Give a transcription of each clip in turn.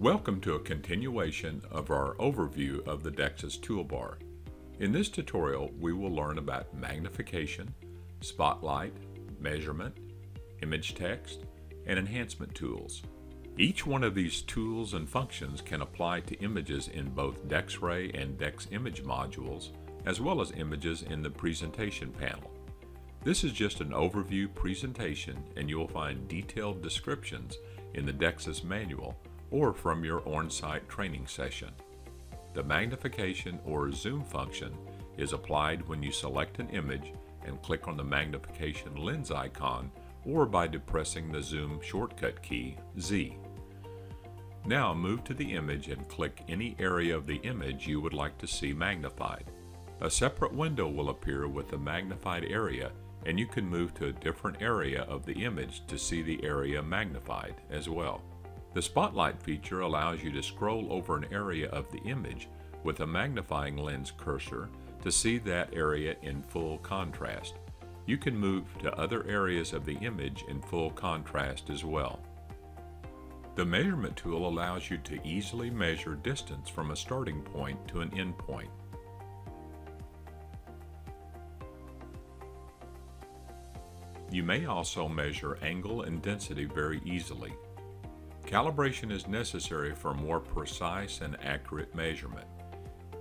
Welcome to a continuation of our overview of the DEXIS toolbar. In this tutorial, we will learn about magnification, spotlight, measurement, image text, and enhancement tools. Each one of these tools and functions can apply to images in both DEX-Ray and DEX-Image modules, as well as images in the presentation panel. This is just an overview presentation, and you'll find detailed descriptions in the DEXIS manual or from your on-site training session. The magnification or zoom function is applied when you select an image and click on the magnification lens icon or by depressing the zoom shortcut key, Z. Now move to the image and click any area of the image you would like to see magnified. A separate window will appear with the magnified area, and you can move to a different area of the image to see the area magnified as well. The spotlight feature allows you to scroll over an area of the image with a magnifying lens cursor to see that area in full contrast. You can move to other areas of the image in full contrast as well. The measurement tool allows you to easily measure distance from a starting point to an end point. You may also measure angle and density very easily. Calibration is necessary for more precise and accurate measurement.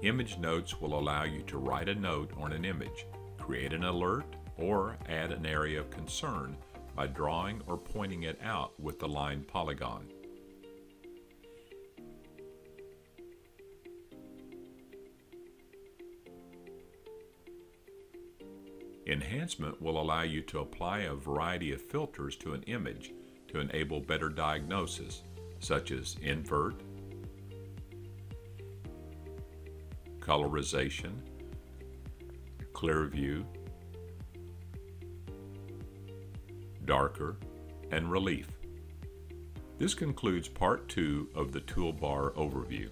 Image notes will allow you to write a note on an image, create an alert, or add an area of concern by drawing or pointing it out with the line polygon. Enhancement will allow you to apply a variety of filters to an image to enable better diagnosis, such as invert, colorization, clear view, darker, and relief. This concludes part 2 of the toolbar overview.